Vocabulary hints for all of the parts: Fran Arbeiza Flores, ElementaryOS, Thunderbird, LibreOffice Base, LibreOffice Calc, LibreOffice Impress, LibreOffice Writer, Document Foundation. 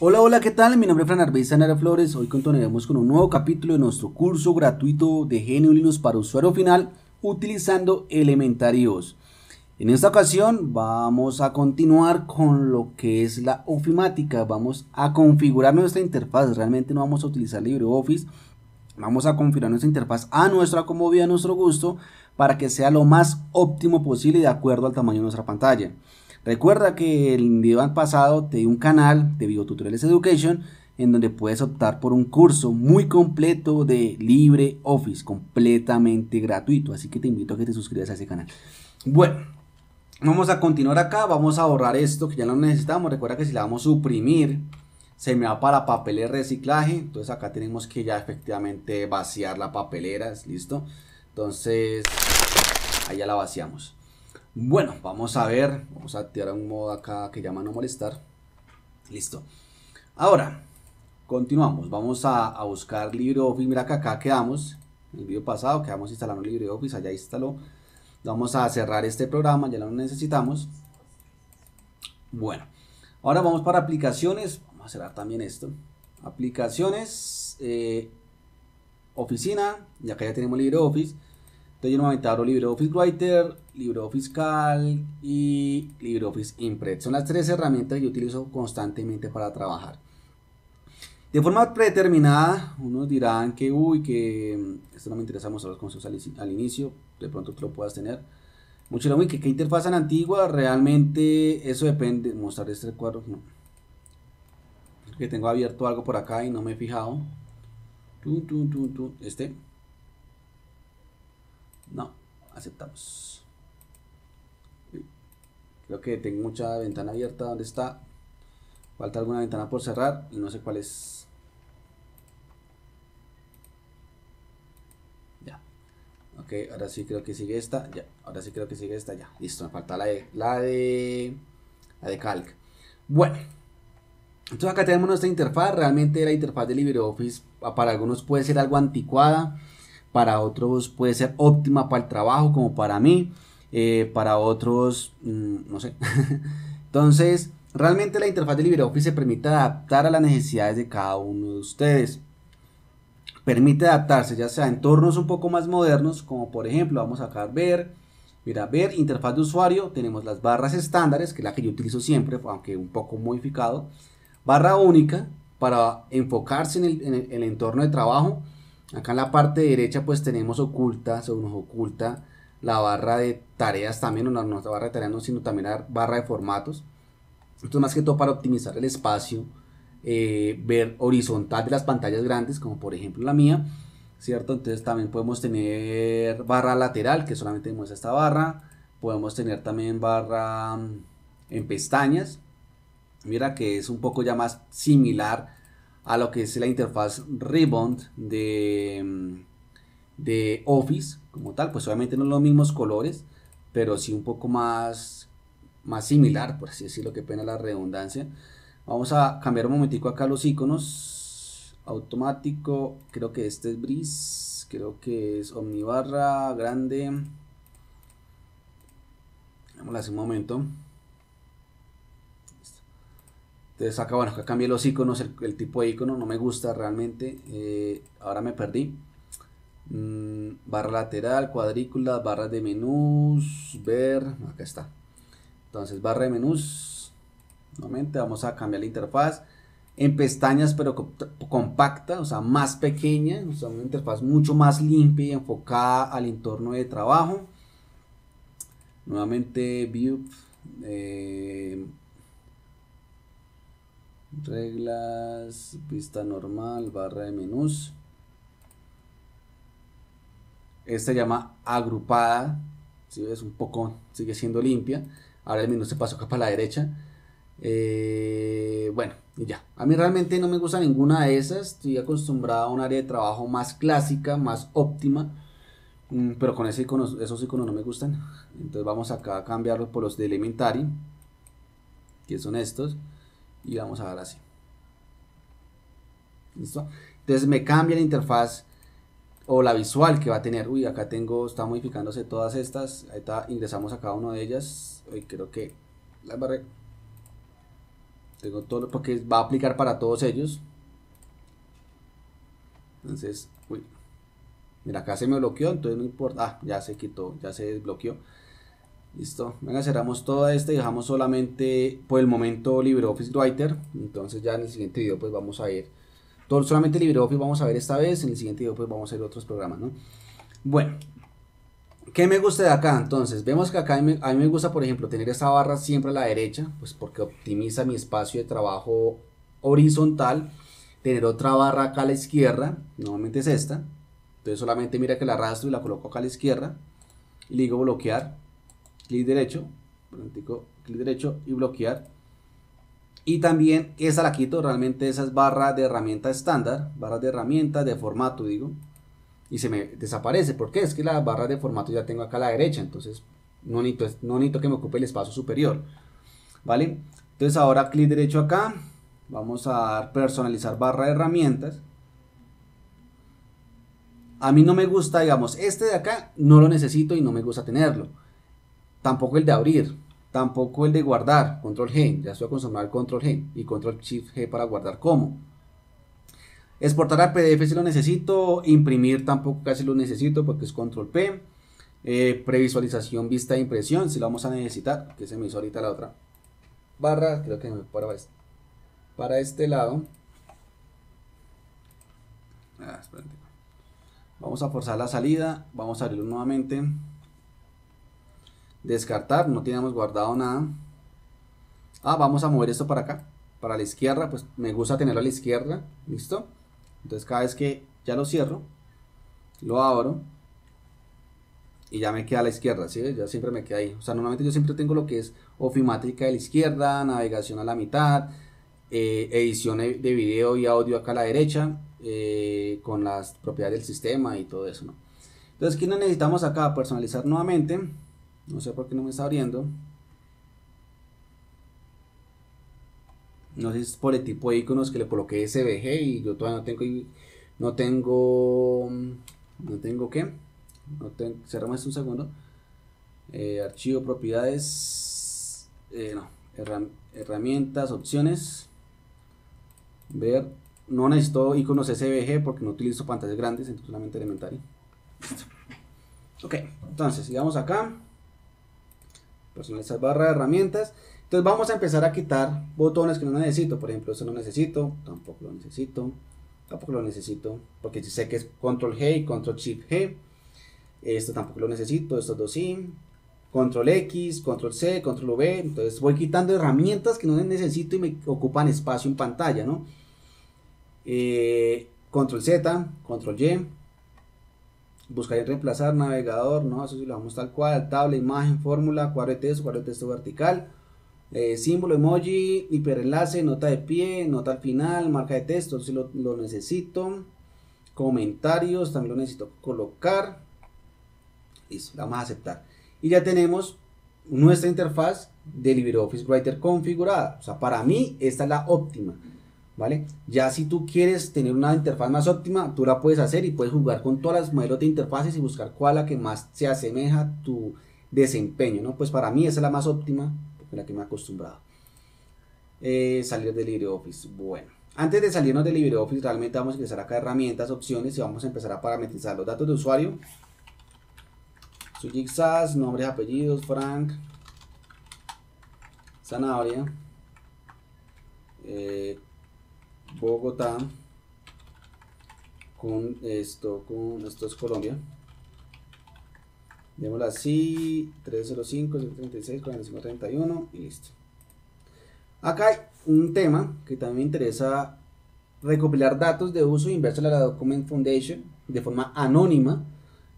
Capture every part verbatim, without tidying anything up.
Hola, hola, ¿qué tal? Mi nombre es Fran Arbeiza Flores. Hoy continuaremos con un nuevo capítulo de nuestro curso gratuito de Genio Linux para usuario final utilizando ElementaryOS. En esta ocasión vamos a continuar con lo que es la ofimática. Vamos a configurar nuestra interfaz. Realmente no vamos a utilizar LibreOffice. Vamos a configurar nuestra interfaz a nuestra comodidad, a nuestro gusto, para que sea lo más óptimo posible de acuerdo al tamaño de nuestra pantalla. Recuerda que el video pasado te di un canal de videotutoriales Education en donde puedes optar por un curso muy completo de LibreOffice, completamente gratuito, así que te invito a que te suscribas a ese canal. Bueno, vamos a continuar acá, vamos a borrar esto que ya no necesitamos. Recuerda que si la vamos a suprimir se me va para papelera de reciclaje, entonces acá tenemos que ya efectivamente vaciar la papelera, listo, entonces ahí ya la vaciamos. Bueno, vamos a ver, vamos a activar un modo acá que llama no molestar. Listo. Ahora, continuamos, vamos a, a buscar LibreOffice. Mira que acá quedamos, en el video pasado quedamos instalando LibreOffice, allá instaló. Vamos a cerrar este programa, ya lo necesitamos. Bueno, ahora vamos para aplicaciones, vamos a cerrar también esto. Aplicaciones, eh, oficina, y acá ya tenemos LibreOffice. Entonces yo nuevamente abro LibreOffice Writer, LibreOffice Calc y LibreOffice Impress. Son las tres herramientas que yo utilizo constantemente para trabajar. De forma predeterminada, unos dirán que, uy, que esto no me interesa mostrar los conceptos al, al inicio, de pronto tú lo puedas tener. Muchos dirán, uy, que qué interfaz tan antigua, realmente eso depende. Mostrar este cuadro, no. Creo que tengo abierto algo por acá y no me he fijado. Tú, tú, tú, tú, este. No, aceptamos. Creo que tengo mucha ventana abierta. ¿Dónde está? Falta alguna ventana por cerrar y no sé cuál es. Ya. Ok, ahora sí creo que sigue esta. Ya, ahora sí creo que sigue esta. Ya, listo, me falta la de, la de, la de Calc. Bueno, entonces acá tenemos nuestra interfaz. Realmente la interfaz de LibreOffice para algunos puede ser algo anticuada. Para otros puede ser óptima para el trabajo, como para mí. Eh, para otros, mmm, no sé. Entonces, realmente la interfaz de LibreOffice se permite adaptar a las necesidades de cada uno de ustedes. Permite adaptarse ya sea a entornos un poco más modernos, como por ejemplo, vamos acá a ver. Mira, ver, interfaz de usuario. Tenemos las barras estándares, que es la que yo utilizo siempre, aunque un poco modificado. Barra única, para enfocarse en el, en el, en el entorno de trabajo. Acá en la parte derecha pues tenemos oculta, se nos oculta la barra de tareas también, no nuestra barra de tareas no, sino también la barra de formatos. Esto es más que todo para optimizar el espacio, eh, ver horizontal de las pantallas grandes, como por ejemplo la mía, ¿cierto? Entonces también podemos tener barra lateral, que solamente muestra esta barra. Podemos tener también barra en pestañas. Mira que es un poco ya más similar a lo que es la interfaz Ribbon de, de Office como tal, pues obviamente no los mismos colores, pero sí un poco más, más similar, por así decirlo, que pena la redundancia. Vamos a cambiar un momentico acá los iconos, automático, creo que este es Breeze, creo que es Omnibarra, grande, vamos a hacer un momento. Entonces acá, bueno, acá cambié los iconos, el, el tipo de icono no me gusta realmente, eh, ahora me perdí. Mm, barra lateral, cuadrícula, barras de menús, ver, acá está. Entonces barra de menús, nuevamente vamos a cambiar la interfaz. En pestañas pero compacta, o sea más pequeña, o sea una interfaz mucho más limpia y enfocada al entorno de trabajo. Nuevamente view, eh, reglas, vista normal, barra de menús. Esta llama agrupada, si ves un poco sigue siendo limpia. Ahora el menú se pasó acá para la derecha. Eh, bueno, y ya. A mí realmente no me gusta ninguna de esas. Estoy acostumbrado a un área de trabajo más clásica, más óptima. Pero con ese icono, esos iconos no me gustan. Entonces vamos acá a cambiarlos por los de Elementary, que son estos. Y vamos a dar así. ¿Listo? Entonces me cambia la interfaz o la visual que va a tener. Uy, acá tengo, está modificándose todas estas. Ahí está, ingresamos a cada una de ellas. Uy, creo que las barré. Tengo todo, porque va a aplicar para todos ellos. Entonces, uy, mira, acá se me bloqueó, entonces no importa. Ah, ya se quitó, ya se desbloqueó. Listo, venga, cerramos todo esto y dejamos solamente por el momento LibreOffice Writer. Entonces ya en el siguiente video pues vamos a ver todo, solamente LibreOffice vamos a ver esta vez. En el siguiente video pues vamos a ver otros programas, ¿no? Bueno, ¿qué me gusta de acá? Entonces vemos que acá a mí, a mí me gusta, por ejemplo, tener esta barra siempre a la derecha, pues porque optimiza mi espacio de trabajo horizontal. Tener otra barra acá a la izquierda, normalmente es esta. Entonces solamente mira que la arrastro y la coloco acá a la izquierda y le digo bloquear, clic derecho, clic derecho y bloquear. Y también esa la quito, realmente esa es barra de herramienta estándar, barra de herramienta de formato, digo, y se me desaparece. ¿Por qué? Es que la barra de formato ya tengo acá a la derecha, entonces no necesito, no necesito que me ocupe el espacio superior, ¿vale? Entonces ahora clic derecho acá, vamos a dar personalizar barra de herramientas. A mí no me gusta, digamos, este de acá no lo necesito y no me gusta tenerlo. Tampoco el de abrir, tampoco el de guardar, control G, ya estoy acostumbrado al control G y control shift G para guardar como. Exportar a P D F si lo necesito, imprimir tampoco casi lo necesito porque es control P. Eh, previsualización, vista de impresión, si lo vamos a necesitar, que se me hizo ahorita la otra barra, creo que me voy para este, para este lado. Ah, espérate. Vamos a forzar la salida, vamos a abrirlo nuevamente, descartar, no teníamos guardado nada. Ah, vamos a mover esto para acá, para la izquierda, pues me gusta tenerlo a la izquierda, listo. Entonces cada vez que ya lo cierro, lo abro y ya me queda a la izquierda, ¿sí? Ya siempre me queda ahí, o sea, normalmente yo siempre tengo lo que es ofimática de la izquierda, navegación a la mitad, eh, edición de video y audio acá a la derecha. Eh, con las propiedades del sistema y todo eso, ¿no? Entonces, ¿qué necesitamos acá? Personalizar nuevamente. No sé por qué no me está abriendo. No sé si es por el tipo de iconos que le coloqué S V G y yo todavía no tengo. No tengo. No tengo qué. No tengo, cerramos esto un segundo. Eh, archivo, propiedades. Eh, no, herram, herramientas, opciones. Ver. No necesito iconos S V G porque no utilizo pantallas grandes, entonces solamente Elementary. Ok, entonces sigamos acá. Personalizar barra de herramientas. Entonces vamos a empezar a quitar botones que no necesito. Por ejemplo, eso no necesito, tampoco lo necesito, tampoco lo necesito, porque sé que es control G y control shift G. Esto tampoco lo necesito, estos dos sí. Control X, control C, control V. Entonces voy quitando herramientas que no necesito y me ocupan espacio en pantalla, ¿no? Eh, control Z, control Y, buscar y reemplazar, navegador, no, eso sí lo vamos tal cual, tabla, imagen, fórmula, cuadro de texto, cuadro de texto vertical, eh, símbolo, emoji, hiperenlace, nota de pie, nota al final, marca de texto, eso sí lo, lo necesito, comentarios, también lo necesito colocar, listo, la vamos a aceptar, y ya tenemos nuestra interfaz de LibreOffice Writer configurada. O sea, para mí esta es la óptima, ¿vale? Ya si tú quieres tener una interfaz más óptima, tú la puedes hacer y puedes jugar con todas las modelos de interfaces y buscar cuál es la que más se asemeja a tu desempeño, ¿no? Pues para mí esa es la más óptima, porque la que me he acostumbrado. Eh, salir de LibreOffice. Bueno, antes de salirnos de LibreOffice, realmente vamos a ingresar acá a herramientas, opciones, y vamos a empezar a parametrizar los datos de usuario. Sujixas, nombres, apellidos, Frank, Zanahoria, eh, Bogotá, con esto, con esto es Colombia, démoslo así, trescientos cinco, setecientos treinta y seis, cuarenta y cinco, treinta y uno y listo. Acá hay un tema que también me interesa, recopilar datos de uso inverso a la Document Foundation de forma anónima.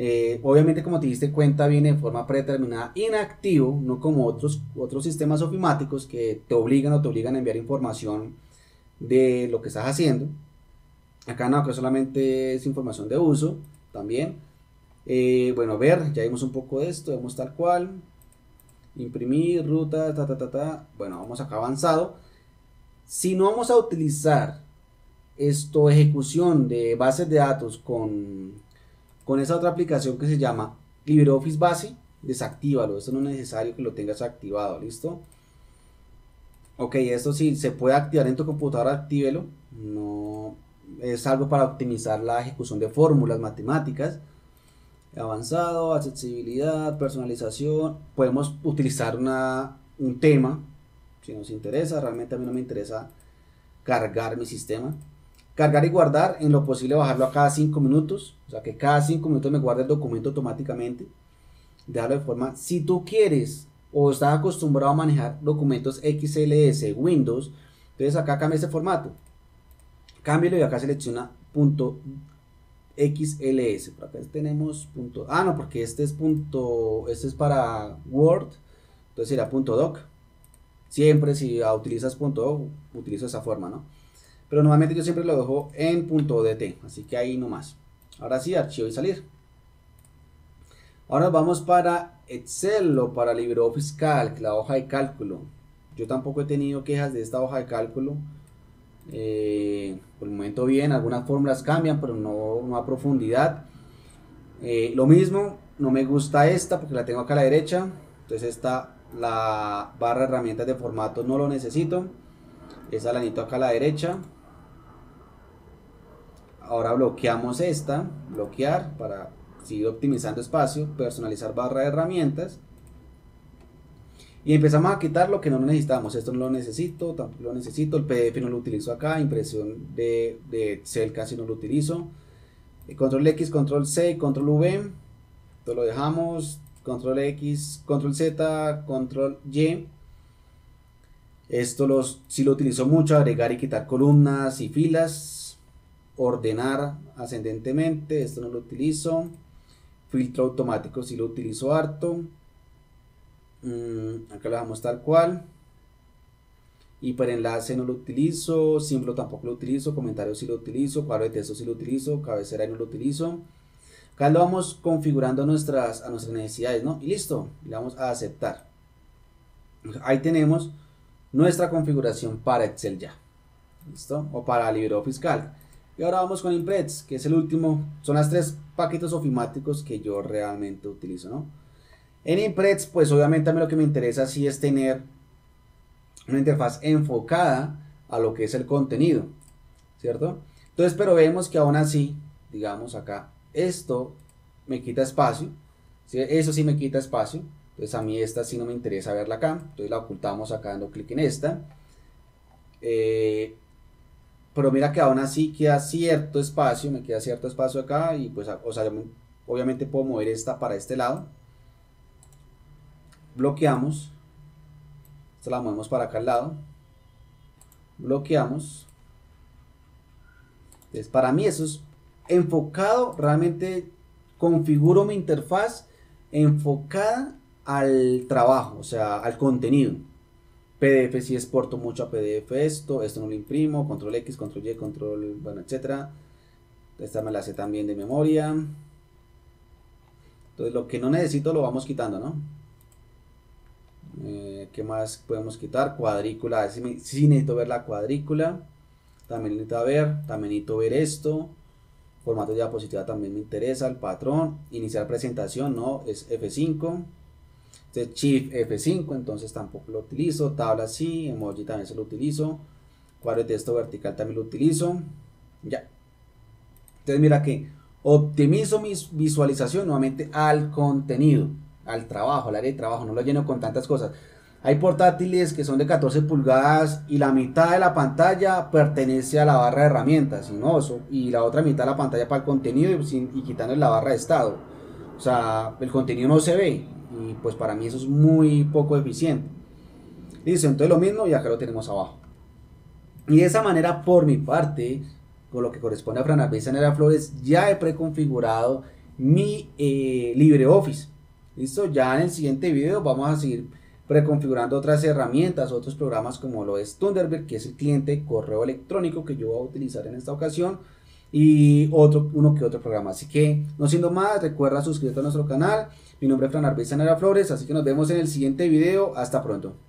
Eh, obviamente, como te diste cuenta, viene de forma predeterminada inactivo, no como otros, otros sistemas ofimáticos que te obligan o te obligan a enviar información de lo que estás haciendo. Acá no, que solamente es información de uso también. Eh, bueno, ver, ya vimos un poco de esto, vemos tal cual, imprimir, ruta, ta, ta, ta, ta. Bueno, vamos acá avanzado. Si no vamos a utilizar esto, ejecución de bases de datos con, con esa otra aplicación que se llama LibreOffice Base, desactívalo, esto no es necesario que lo tengas activado, listo. Ok, esto sí se puede activar en tu computadora, actívelo. No, es algo para optimizar la ejecución de fórmulas matemáticas. Avanzado, accesibilidad, personalización. Podemos utilizar una, un tema si nos interesa. Realmente a mí no me interesa cargar mi sistema. Cargar y guardar, en lo posible bajarlo a cada cinco minutos, o sea que cada cinco minutos me guarde el documento automáticamente. Dejarlo de forma, si tú quieres o estás acostumbrado a manejar documentos X L S, Windows, entonces acá cambia ese formato, cámbialo y acá selecciona .xls. Por acá tenemos punto, ah no, porque este es punto, este es para Word, entonces será .doc. Siempre si utilizas .doc, utilizo esa forma, ¿no? Pero normalmente yo siempre lo dejo en .dt, así que ahí nomás. Ahora sí, archivo y salir. Ahora vamos para Excel o para LibreOffice Calc, la hoja de cálculo. Yo tampoco he tenido quejas de esta hoja de cálculo. Eh, por el momento bien, algunas fórmulas cambian, pero no, no a profundidad. Eh, lo mismo, no me gusta esta porque la tengo acá a la derecha. Entonces esta, la barra de herramientas de formato, no lo necesito. Esa la necesito acá a la derecha. Ahora bloqueamos esta, bloquear para seguir optimizando espacio, personalizar barra de herramientas y empezamos a quitar lo que no necesitamos. Esto no lo necesito, tampoco lo necesito, el P D F no lo utilizo acá, impresión de, de Excel casi no lo utilizo, control X, control C, control V, esto lo dejamos, control X, control Z, control Y. Esto los, sí lo utilizo mucho, agregar y quitar columnas y filas, ordenar ascendentemente, esto no lo utilizo, filtro automático sí lo utilizo harto, mm, acá lo dejamos tal cual, hiperenlace no lo utilizo, símbolo tampoco lo utilizo, comentario sí lo utilizo, cuadro de texto sí lo utilizo, cabecera no lo utilizo. Acá lo vamos configurando nuestras, a nuestras necesidades, ¿no? Y listo, le vamos a aceptar. Ahí tenemos nuestra configuración para Excel ya, ¿listo? O para LibreOffice Calc. Y ahora vamos con Impress, que es el último, son las tres paquetes ofimáticos que yo realmente utilizo, ¿no? En Impress, pues obviamente a mí lo que me interesa sí es tener una interfaz enfocada a lo que es el contenido, ¿cierto? Entonces, pero vemos que aún así, digamos acá, esto me quita espacio, ¿sí? Eso sí me quita espacio. Entonces a mí esta sí no me interesa verla acá, entonces la ocultamos acá dando clic en esta. Eh, pero mira que aún así queda cierto espacio, me queda cierto espacio acá y pues, o sea, obviamente puedo mover esta para este lado. Bloqueamos, esta la movemos para acá al lado, bloqueamos. Entonces para mí eso es enfocado, realmente configuro mi interfaz enfocada al trabajo, o sea, al contenido. P D F si exporto mucho a P D F, esto, esto no lo imprimo, control X, control Y, control, bueno, etcétera. Esta me la sé también de memoria. Entonces lo que no necesito lo vamos quitando, ¿no? Eh, ¿Qué más podemos quitar? Cuadrícula, si, me, si necesito ver la cuadrícula, también necesito ver, también necesito ver esto. Formato de diapositiva también me interesa, el patrón, iniciar presentación, no, es F cinco. Este Shift F cinco, entonces tampoco lo utilizo. Tabla sí, emoji también se lo utilizo. Cuadro de texto vertical también lo utilizo. Ya. Entonces mira que optimizo mi visualización nuevamente al contenido, al trabajo, al área de trabajo. No lo lleno con tantas cosas. Hay portátiles que son de catorce pulgadas y la mitad de la pantalla pertenece a la barra de herramientas, ¿no? Y la otra mitad de la pantalla para el contenido y quitando la barra de estado. O sea, el contenido no se ve. Y pues para mí eso es muy poco eficiente. Listo, entonces lo mismo y acá lo tenemos abajo. Y de esa manera, por mi parte, con lo que corresponde a Fran Arbeiza Flores, ya he preconfigurado mi eh, LibreOffice. Listo, ya en el siguiente video vamos a seguir preconfigurando otras herramientas, otros programas como lo es Thunderbird, que es el cliente de correo electrónico que yo voy a utilizar en esta ocasión, y otro, uno que otro programa. Así que, no siendo más, recuerda suscribirte a nuestro canal. Mi nombre es Fran Arbeiza Flores, así que nos vemos en el siguiente video. Hasta pronto.